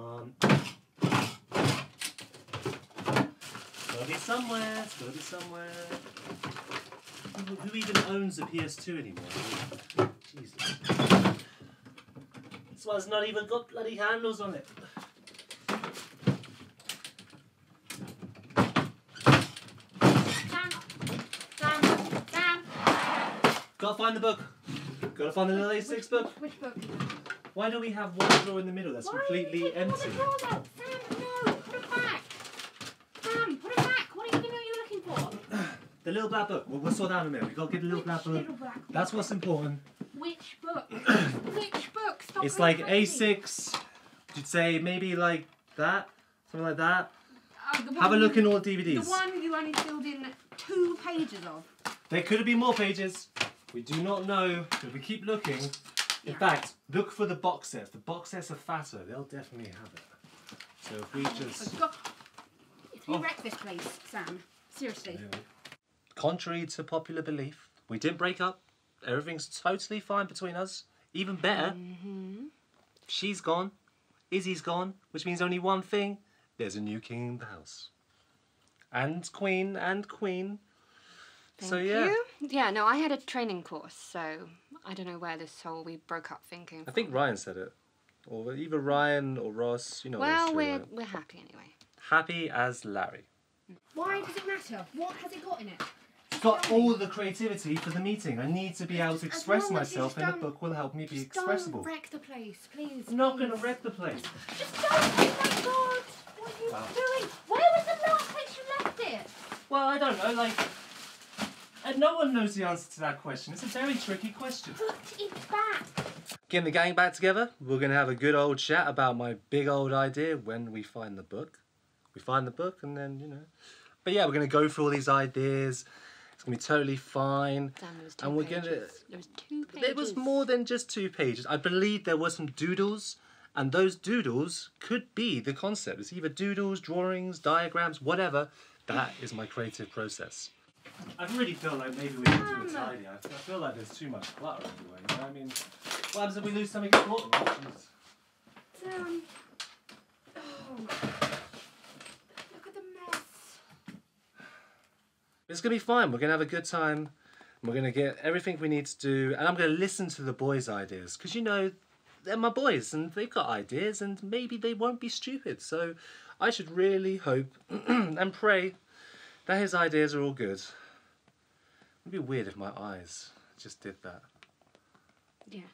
It's gotta be somewhere, it's gotta be somewhere. Who even owns a PS2 anymore? Jesus. This one's not even got bloody handles on it. Gotta find the book. Gotta find the Lily Six book. Which book? Why do we have one drawer in the middle that's completely empty? Why do you want the drawer though? Sam, no, put it back. Sam, put it back. What do you know you're looking for? The little black book. We'll sort that out in a minute. We gotta get the little black book. Little black book. That's what's important. Which book? Which book? Stop it's like A6. You'd say maybe like that, something like that. Have a look in all DVDs. The one you only filled in 2 pages of. There could have been more pages. We do not know, but we keep looking. In fact, look for the box sets. The box sets are fatter. They'll definitely have it. So if we just... If we wreck this place, Sam. Seriously. Contrary to popular belief, we didn't break up. Everything's totally fine between us. Even better. Mm-hmm. She's gone. Izzy's gone. Which means only one thing. There's a new king in the house. And queen, and queen. Thank you. Yeah, no, I had a training course, so I don't know where this whole we broke up thing came from. I think Ryan said it. Or either Ryan or Ross, you know. Well, we're happy anyway. Happy as Larry. Why does it matter? What has it got in it? It's got all the creativity for the meeting. I need to be able to express myself, and the book will help me be expressible. Don't wreck the place, please. I'm not going to wreck the place. Just don't. Oh my God. What are you doing? Where was the last place you left it? Well, I don't know, like... And no one knows the answer to that question. It's a very tricky question. Put it back. Getting the gang back together. We're going to have a good old chat about my big old idea when we find the book. We find the book and then, you know. But yeah, we're going to go through all these ideas. It's going to be totally fine. Damn, there was two pages. There was 2 pages. There was more than just 2 pages. I believe there were some doodles. And those doodles could be the concept. It's either doodles, drawings, diagrams, whatever. That is my creative process. I really feel like maybe we need to do a tidy. I feel like there's too much clutter everywhere, you know what I mean? What happens if we lose something important? Look at the mess. It's going to be fine. We're going to have a good time. We're going to get everything we need to do. And I'm going to listen to the boys' ideas. Because, you know, they're my boys and they've got ideas and maybe they won't be stupid. So I should really hope and pray that his ideas are all good. It'd be weird if my eyes just did that. Yes.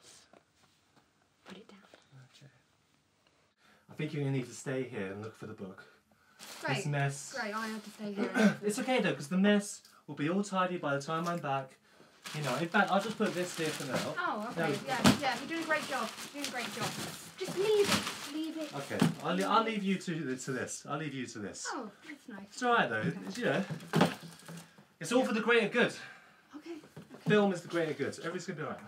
Put it down. Okay. I think you're going to need to stay here and look for the book. Great. This mess... Great, I have to stay here. It's okay though, because the mess will be all tidy by the time I'm back. You know, in fact, I'll just put this here for now. Oh, okay, yeah, you're doing a great job. You're doing a great job. Just leave it. Okay, I'll leave you to this. I'll leave you to this. Oh, that's nice. It's alright though, okay. You know. It's all for the greater good. Okay. Film is the greater good. Everything's going to be alright.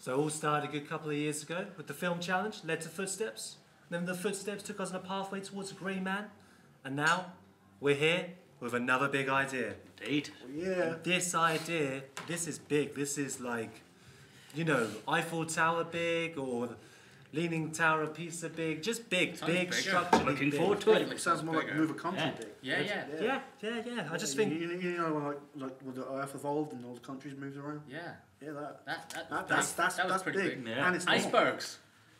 So it all started a good couple of years ago with the film challenge, led to footsteps. Then the footsteps took us on a pathway towards a grey man. And now, we're here with another big idea. Indeed. Yeah. And this idea, this is big. This is like, you know, Eiffel Tower big or Leaning Tower of Pisa big. Just big, big structure. Looking forward to it. It sounds more like Move a Country big. Yeah. I just think... You know, like when the Earth evolved and all the countries moved around? Yeah. Yeah, that's pretty big. Yeah. And it's icebergs.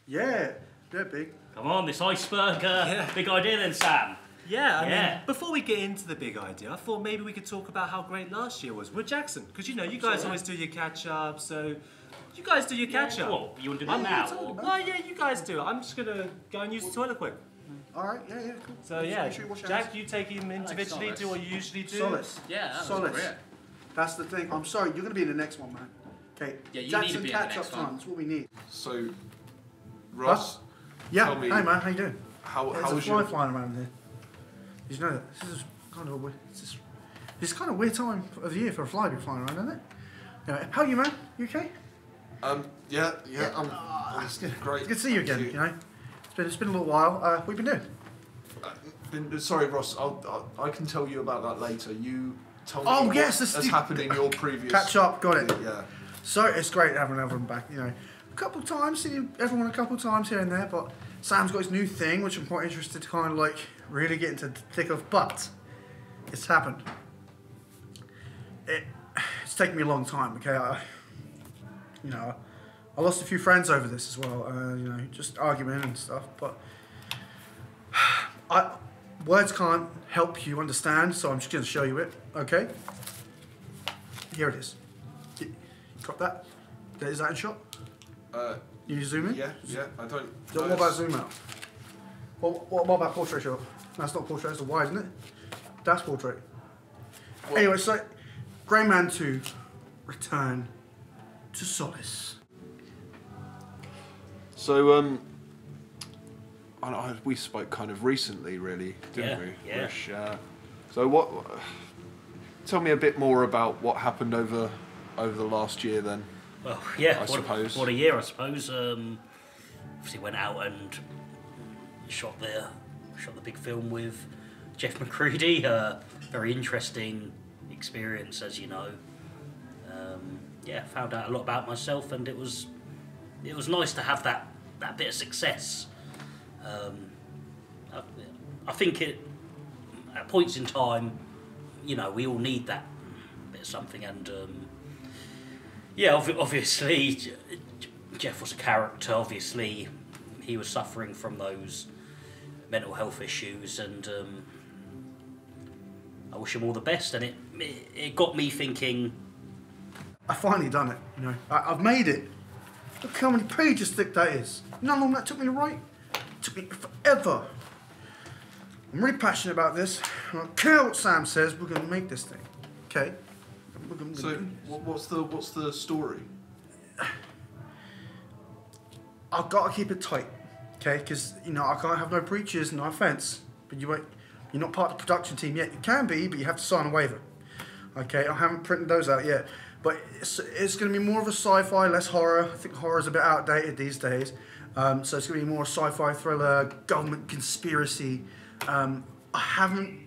Yeah, they're big. Come on, this iceberg big idea then, Sam. Yeah, I mean, before we get into the big idea, I thought maybe we could talk about how great last year was with Jackson. Because, you know, you guys always do your catch-up, so You guys do your catch-up. Well, you want to do that now? Oh, yeah, you guys do it. I'm just going to go and use the toilet quick. All right, yeah, cool. So, yeah, sure you Jack, you take him individually, do what you usually do. Solace. Yeah, that Solace. That's the thing. I'm sorry, you're going to be in the next one, man. Okay, yeah, you Jackson, need to be catch in the next up one. Time. That's what we need. So, Ross, tell me, hey, man, how you doing? How was your flying around here? Did you know that this is kind of a weird, it's kind of a weird time of the year for a fly to be flying around, isn't it? Anyway, how are you, man? You okay? Yeah, I'm great. It's good to see you again. You know, it's been a little while. What have you been doing? Sorry, Ross. I can tell you about that later. You. Oh yes, this has happened in your previous catch up. Got it. Yeah. So it's great having everyone back. You know, a couple of times, seeing everyone a couple of times here and there. But Sam's got his new thing, which I'm quite interested to kind of like really get into the thick of. But it's happened. It's taken me a long time. Okay, you know, I lost a few friends over this as well. You know, just argument and stuff. But words can't help you understand, so I'm just going to show you it, okay? Here it is. Drop that. Is that in shot? You zoom in? Yeah, I don't... What about zoom out? What about portrait shot? That's not portrait, that's a wide, isn't it? That's portrait. Well, anyway, so, Grey Man 2, Return to Solace. So, we spoke kind of recently, really, didn't we? Yeah. Which, so what? Tell me a bit more about what happened over the last year, then. Well, yeah, I suppose. What a year, I suppose. Obviously, went out and shot the big film with Jeff McCrudy. Very interesting experience, as you know. Yeah, found out a lot about myself, and it was nice to have that bit of success. I think at points in time, you know, we all need that bit of something, and yeah, obviously Jeff was a character. Obviously, he was suffering from those mental health issues, and I wish him all the best. And it got me thinking. I finally done it. You know, I've made it. Look how many pages thick that is. You know how long that took me to write? Took me forever. I'm really passionate about this. I don't care what Sam says. We're gonna make this thing, okay? So, what's the story? I've got to keep it tight, okay? Because you know I can't have no breaches. No offense, but you're not part of the production team yet. You can be, but you have to sign a waiver. Okay, I haven't printed those out yet, but it's gonna be more of a sci-fi, less horror. I think horror's a bit outdated these days. So it's going to be more sci-fi thriller, government conspiracy. I haven't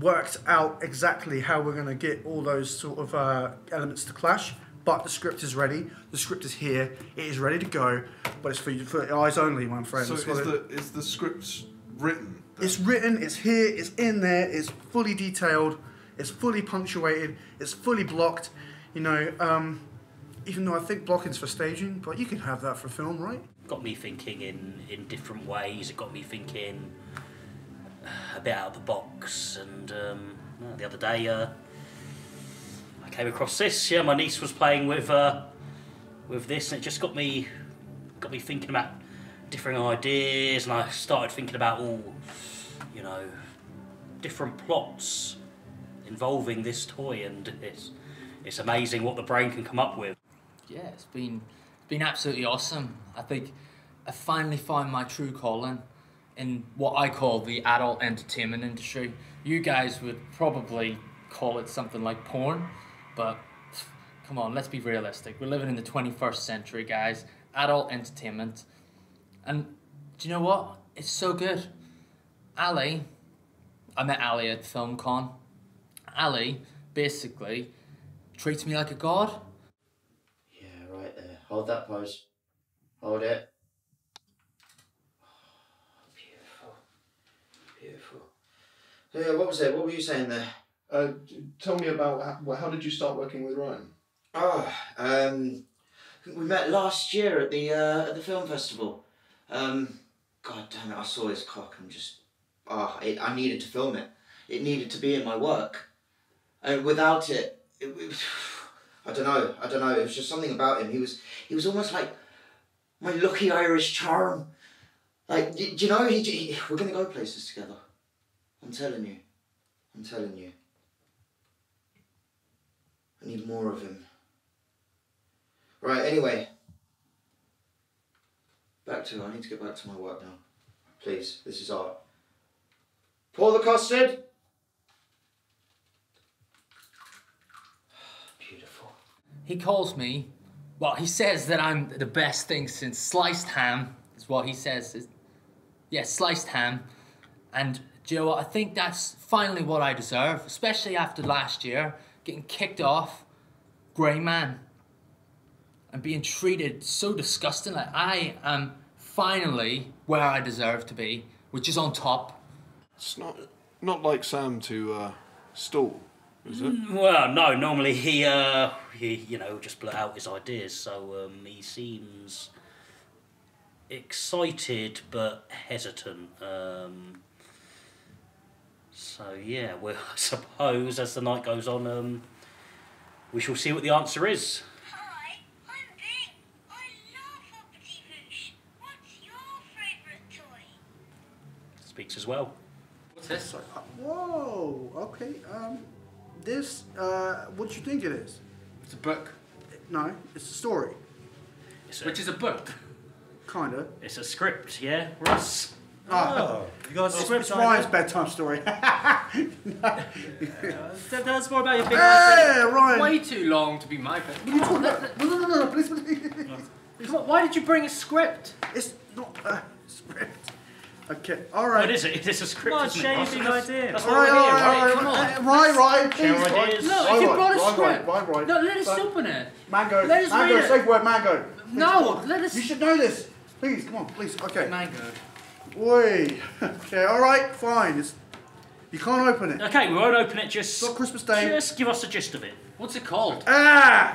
worked out exactly how we're going to get all those sort of elements to clash, but the script is ready. The script is here. It is ready to go, but it's for your eyes only, my friend. So is the script written? It's written. It's here. It's in there. It's fully detailed. It's fully punctuated. It's fully blocked. You know, even though I think blocking's for staging, but you can have that for film, right? Got me thinking in different ways. It got me thinking a bit out of the box. And the other day, I came across this. Yeah, my niece was playing with this, and it just got me thinking about different ideas. And I started thinking about all, you know, different plots involving this toy, and it's amazing what the brain can come up with. Yeah, it's been absolutely awesome. I think I finally found my true calling in what I call the adult entertainment industry. You guys would probably call it something like porn, but come on, let's be realistic. We're living in the 21st century, guys. Adult entertainment. And do you know what? It's so good. I met Ali at FilmCon. Ali basically treats me like a god. Hold that pose. Hold it. Oh, beautiful. Beautiful. Yeah, what was it? What were you saying there? Tell me about how did you start working with Ryan? Oh, we met last year at the film festival. God damn it, I saw his cock and just... I needed to film it. It needed to be in my work. And without it... I don't know. It was just something about him. He was almost like my lucky Irish charm. Like, do you know, we're gonna go places together. I'm telling you. I need more of him. Right, anyway. I need to get back to my work now. Please, this is art. Pour the custard. Beautiful. He calls me, well, he says that I'm the best thing since sliced ham, is what he says. Yeah, sliced ham. And do you know what? I think that's finally what I deserve, especially after last year, getting kicked off Grey Man and being treated so disgusting. Like, I am finally where I deserve to be, which is on top. It's not like Sam to stall, is it? Well, no, normally he you know, just blurt out his ideas, so he seems excited but hesitant. So yeah, well, I suppose as the night goes on, we shall see what the answer is. As well. What's this? Whoa, okay. This, what do you think it is? It's a book. No, it's a story. Which is a book? Kinda. It's a script, yeah, Ross? Oh. You got a script? It's Ryan's bedtime story. No. Yeah. Tell us more about your big Ryan. Way too long to be my bedtime. What are you talking about? No, please. Why did you bring a script? It's not a script. Okay, alright. What is it? It is a script. What a shaving idea. That's alright, alright. Right, please. Look, you brought a script. Right. No, let us open it. Mango. Let us read it. Safe word, mango. Please, no, let us. You should know this. Please, come on, please. Okay. Mango. Oi. Okay, alright, fine. It's... You can't open it. Okay, we won't open it. Just. It's not Christmas Day. Just give us the gist of it. What's it called? Tell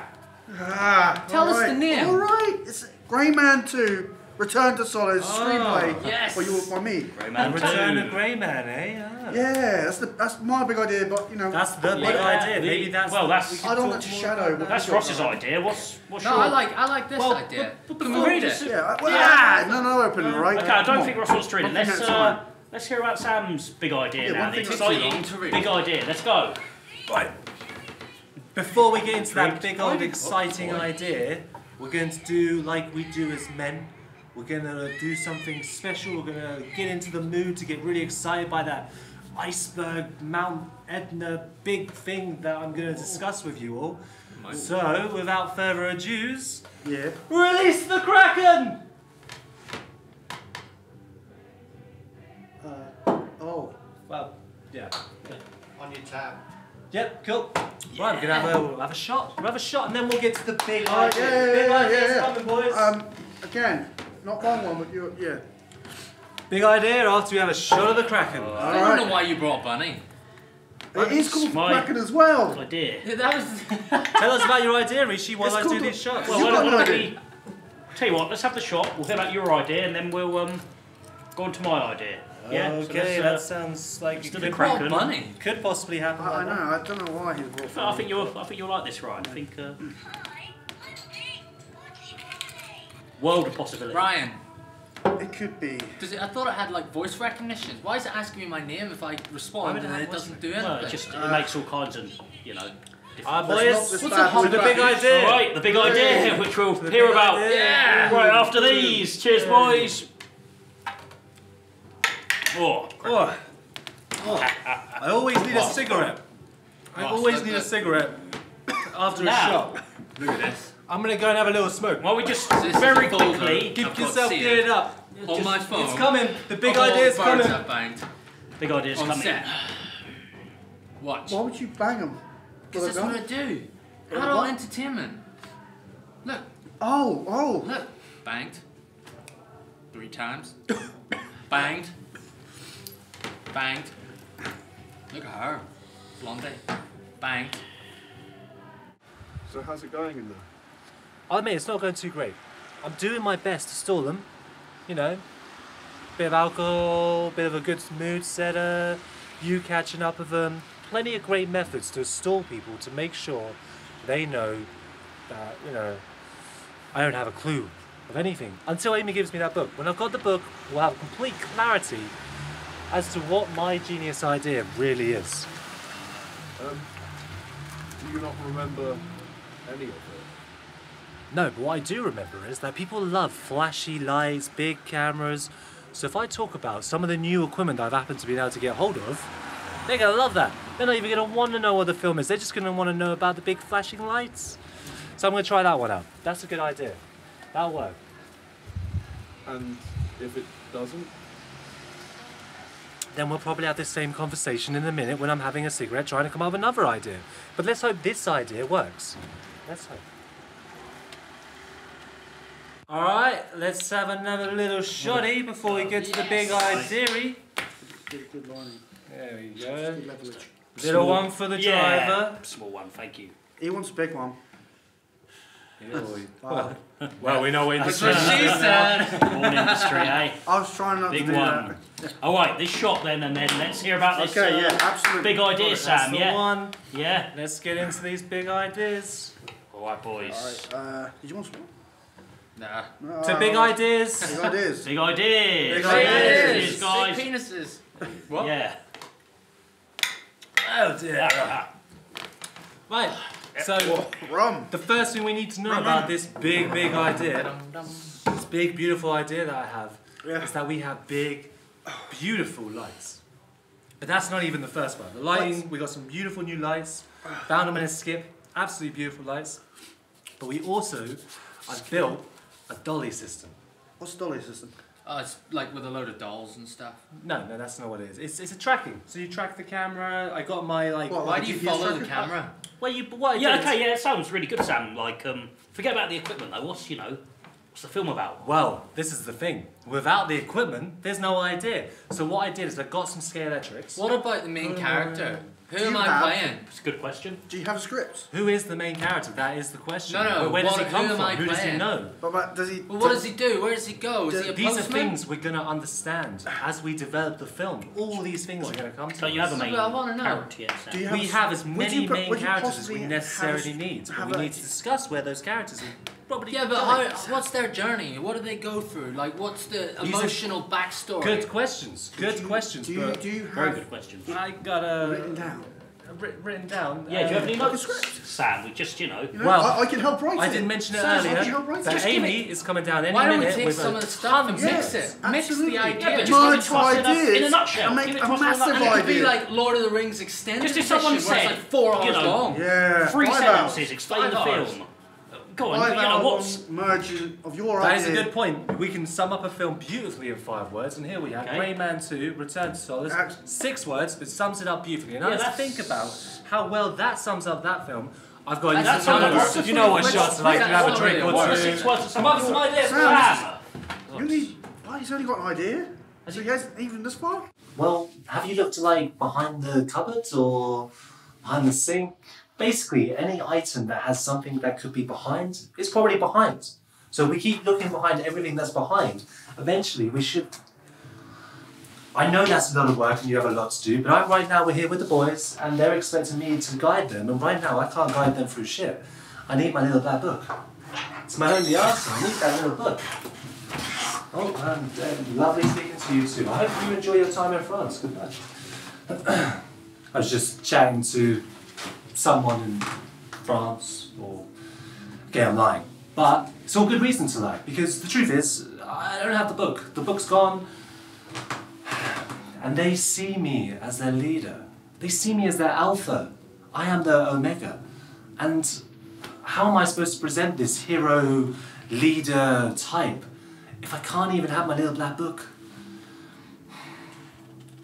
us the name. Alright, it's Grey Man 2. Return to Solace screenplay. Yes. For me. Grey Man 2. Return to Grey Man, eh? Yeah, that's my big idea, but you know. That's the big idea. Maybe that's. Well, that's. I don't like to shadow. That's Ross's idea. What's your? No, I like this idea. But we read it. Yeah. No, open it, right? Okay, I don't think Ross wants to read it. Let's hear about Sam's big idea now. The exciting big idea. Let's go. Right. Before we get into that big old exciting idea, we're going to do like we do as men. We're gonna do something special. We're gonna get into the mood to get really excited by that iceberg, Mount Edna, big thing that I'm gonna discuss with you all. So, without further ado, release the Kraken! On your tab. Yep, cool. Yeah. Right, we're gonna have a shot. We'll have a shot, and then we'll get to the big idea. Coming, boys. Again. Not one one, but you, yeah. Big idea after we have a shot of the Kraken. I don't know why you brought Bunny. It is called Kraken as well. Idea. Yeah, that was. Tell us about your idea, Rishi, while I do this shot. Well, tell you what, let's have the shot. We'll hear about your idea, and then we'll go on to my idea. Yeah. Okay, so that sounds like you brought Bunny. Could possibly happen. I know. I don't know why he brought. No, I think you'll like this, Ryan. I think. World of possibility. Ryan. It could be. I thought it had like voice recognition. Why is it asking me my name if I respond and then it doesn't do anything? No, it just it makes all kinds of, you know. Boys, what's the big idea? Right, the big idea, which we'll hear about. Yeah. Right after these. Cheers, boys. I always need a cigarette. I always need a cigarette after a shot. Look at this. I'm gonna go and have a little smoke. Well, we just very quickly keep yourself geared up. On my phone. It's coming. The big idea's coming. Big idea's coming. Set. Watch. Why would you bang them? Because that's what I do. Adult entertainment. Look. Look. Banged. 3 times. Banged. Banged. Look at her. Blondie. Banged. So how's it going in there? I mean, it's not going too great. I'm doing my best to stall them, you know. Bit of alcohol, bit of a good mood setter, you catching up with them. Plenty of great methods to stall people to make sure they know that, you know, I don't have a clue of anything until Amy gives me that book. When I've got the book, we'll have complete clarity as to what my genius idea really is. Do you not remember any of it? No, but what I do remember is that people love flashy lights, big cameras. So if I talk about some of the new equipment that I've happened to be able to get hold of, they're going to love that. They're not even going to want to know what the film is. They're just going to want to know about the big flashing lights. So I'm going to try that one out. That's a good idea. That'll work. And if it doesn't? Then we'll probably have this same conversation in a minute when I'm having a cigarette trying to come up with another idea. But let's hope this idea works. Let's hope. All right, let's have another little shotty before we get to the big idea-y. Good morning. There we go. Little one for the driver. Small one, thank you. He wants a big one. Well, we know what industry. That's what she said. Born industry, eh? I was trying not to do that. Big one. All right, this shot then, and then let's hear about this. Okay, yeah, absolutely. Big idea, Sam. Yeah. One. Yeah. Let's get into these big ideas. All right, boys. All right. Did you want some? Nah. So big ideas. Big ideas. Big ideas. Big ideas. Guys. Big penises. What? Yeah. Oh dear. Right. So, the first thing we need to know about this big idea, this big, beautiful idea that I have, is that we have big, beautiful lights. But that's not even the first one. The lighting, we got some beautiful new lights, found them in a skip, absolutely beautiful lights. But we also, I've built a dolly system. What's a dolly system? Oh, it's like with a load of dolls and stuff. No, that's not what it is. It's a tracking. So you track the camera. I got my like. What, why do you follow the camera? Well, you. What, yeah. Okay. Yeah. It sounds really good, Sam. Like, forget about the equipment though. What's the film about? Well, this is the thing. Without the equipment, there's no idea. So what I did is I got some scale electrics. What about the main character? Who am I playing? It's a good question. Do you have scripts? Who is the main character? That is the question. No. Where does he come from? Who does he know? But does he? Well, what does he do? Where does he go? Is he a postman? These are things we're going to understand as we develop the film. All these things are going to come to us. So you have a main character. We have as many main characters as we necessarily need. But we need to discuss where those characters are. Yeah, but how, what's their journey? What do they go through? Like, what's the emotional backstory? Good questions. Do you have very good questions? I got a written down. Written down. Yeah, do you have any notes? Sam, we just well, I can help write it. I didn't mention it earlier. But Amy is coming down any minute with some of the stuff and mix it. Absolutely. Mix the idea. Just ideas in a nutshell. Make a massive idea. It could be like Lord of the Rings extended. Just if someone said like 4 hours long. Yeah. 3 sentences explain the film. Go on, what's merging of your idea? That is a good point. We can sum up a film beautifully in 5 words, and here we have Grey Man 2, Return to Solace, 6 words, but sums it up beautifully. And I just think about how well that sums up that film. I've got you know what shots like, you have a drink or two. 6 words, some other ideas. He's only got an idea? So he hasn't even this far? Well, have you looked like behind the cupboards or behind the sink? Basically, any item that has something that could be behind is probably behind. So we keep looking behind everything that's behind. Eventually, we should... I know that's a lot of work and you have a lot to do, but right now we're here with the boys and they're expecting me to guide them, and right now I can't guide them through shit. I need my little black book. It's my only answer. I need that little book. Oh, and lovely speaking to you too. I hope you enjoy your time in France. Good luck. I was just chatting to someone in France, or okay, I'm lying, but it's all good reason to lie, because the truth is I don't have the book. The book's gone, and they see me as their leader. They see me as their alpha. I am their omega, and how am I supposed to present this hero leader type if I can't even have my little black book?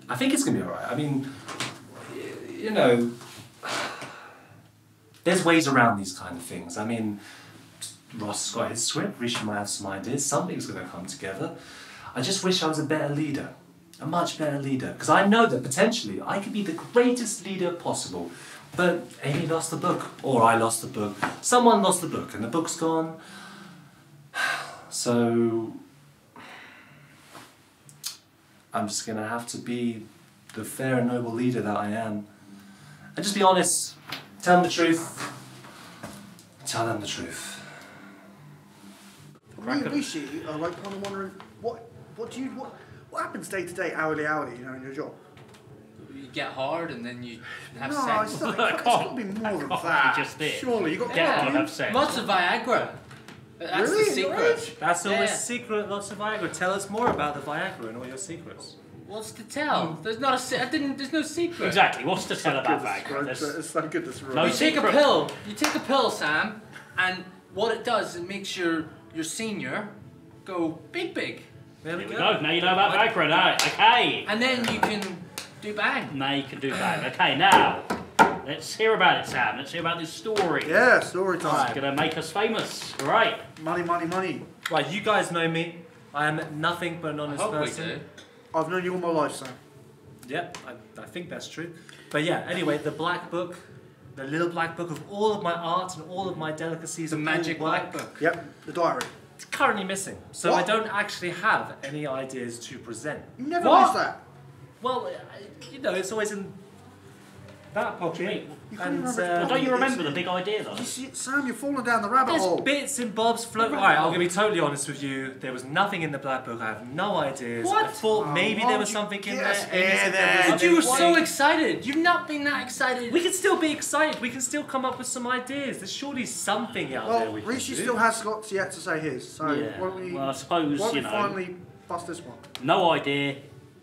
I think it's gonna be all right. I mean, you know, there's ways around these kind of things. I mean, Ross got his script, Richard might have some ideas, something's going to come together. I just wish I was a better leader, a much better leader, because I know that potentially I could be the greatest leader possible, but Amy lost the book, or I lost the book. Someone lost the book, and the book's gone. So, I'm just going to have to be the fair and noble leader that I am. And just be honest. Tell them the truth. Tell them the truth. When you shoot, like, I'm wondering, what happens day to day, hourly, you know, in your job? You get hard and then you have sex. It's got to be more than that. Just there. Surely, you got to get hard, have sex. Lots of Viagra. That's really? The secret. That's all the secret, lots of Viagra. Tell us more about the Viagra and all your secrets. What's to tell? There's not a there's no secret. Exactly. What's to tell about Viagra? It's not good. This no, you take a pill, Sam, and what it does, it makes your senior go big. There we go. Now you know about Viagra, now. Okay. And then you can do bang. Now you can do bang. Okay, now. Let's hear about it, Sam. Let's hear about this story. Yeah, story time. It's going to make us famous. Right. Money, money, money. Right, you guys know me. I am nothing but an honest person. We do. I've known you all my life, Sam. Yep, I think that's true. But yeah, anyway, the black book, the little black book of all of my art and all of my delicacies. The magic black book. Yep, the diary. It's currently missing. So I don't actually have any ideas to present. You never missed that. Well, you know, it's always in... that pocket. And, well, don't you remember the big idea though? You see, Sam, you're falling down the rabbit hole. There's bits and bobs floating. Alright, I'm going to be totally honest with you. There was nothing in the black book. I have no ideas. What? I thought maybe there was something in there. But you were so excited. You've not been that excited. We can still be excited. We can still come up with some ideas. There's surely something out there we can do. Well, Rishi still has lots yet to say his. So why don't we, well, I suppose, why don't we finally bust this one? No idea.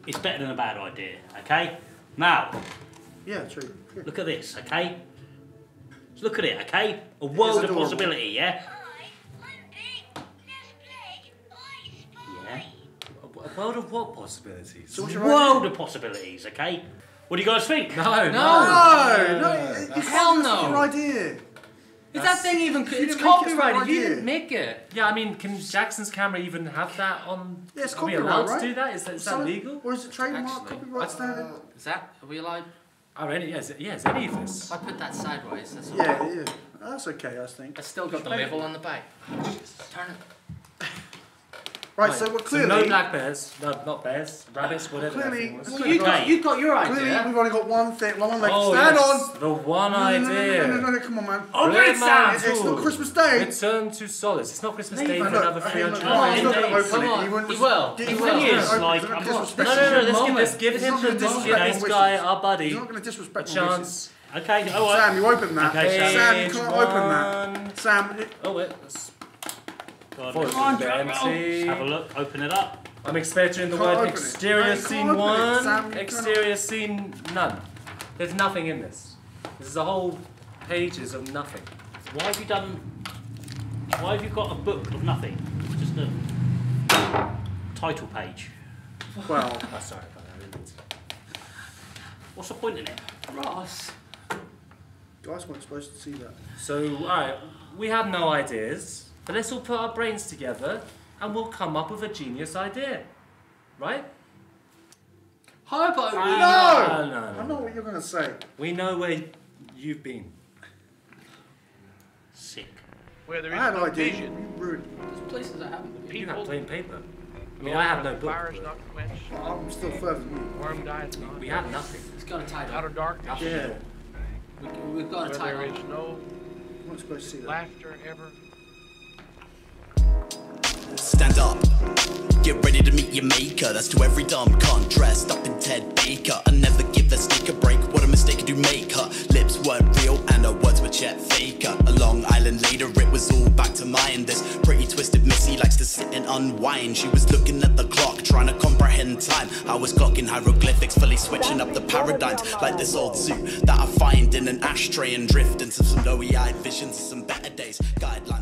It's better than a bad idea. Okay? Now... yeah, true. Look at this, okay? Look at it, okay? A world of possibility, yeah? Yeah. A world of what possibilities? So a world of possibilities, okay? What do you guys think? No. Hell no. Your idea. Is that thing even... it's copyrighted. You didn't make it. Yeah, I mean, can Jackson's camera even have that on... yeah, it's copyright, right? Are we allowed to do that? Is that legal? Or is it trademark copyright standard? Is that... are we allowed... oh, any, yes, any of this. I put that sideways, that's all right. Yeah, that's okay, I think. I still got the label on the back. Turn it. Right, so we're clearly... so no black bears, no, not bears, rabbits, whatever. Clearly, you got your idea. Clearly, we've only got one thing, one leg. Stand on! The one idea. No, come on, man. Oh, it's not Christmas Day. Return to Solace. It's not Christmas Day for another 300 days. Come on, he will. The thing is, like, no, let's give him the disrespect. This guy, our buddy, a chance. Okay, all right. Sam, you open that. Sam, you can't open that. Sam... oh, wait. Have a look, open it up. I'm expecting the word exterior scene 1, exterior scene none. There's nothing in this. This is a whole pages of nothing. Why have you done... why have you got a book of nothing? Just a title page. Well... oh, sorry about that. What's the point in it? Ross. Guys weren't supposed to see that. So, alright, we have no ideas. But let's all put our brains together and we'll come up with a genius idea. Right? How about we know? No. I know what you're going to say. We know where you've been. Sick. Where there is no vision. You ruined it. There's places that haven't. You have plain paper. I mean, I have no book. I'm still further than you. We have nothing. It's got a title. Out of darkness. Yeah. We've got a title. There is no laughter ever. Stand up, get ready to meet your maker. That's to every dumb cunt dressed up in Ted Baker. I never give that snake a break. What a mistake I do make her. Lips weren't real and her words were Chet Faker. A Long Island later it was all back to mine. This pretty twisted missy likes to sit and unwind. She was looking at the clock trying to comprehend time. I was clocking hieroglyphics, fully switching up the paradigms. Like this old suit that I find in an ashtray and drifting to some doughy-eyed visions of some better days. Guidelines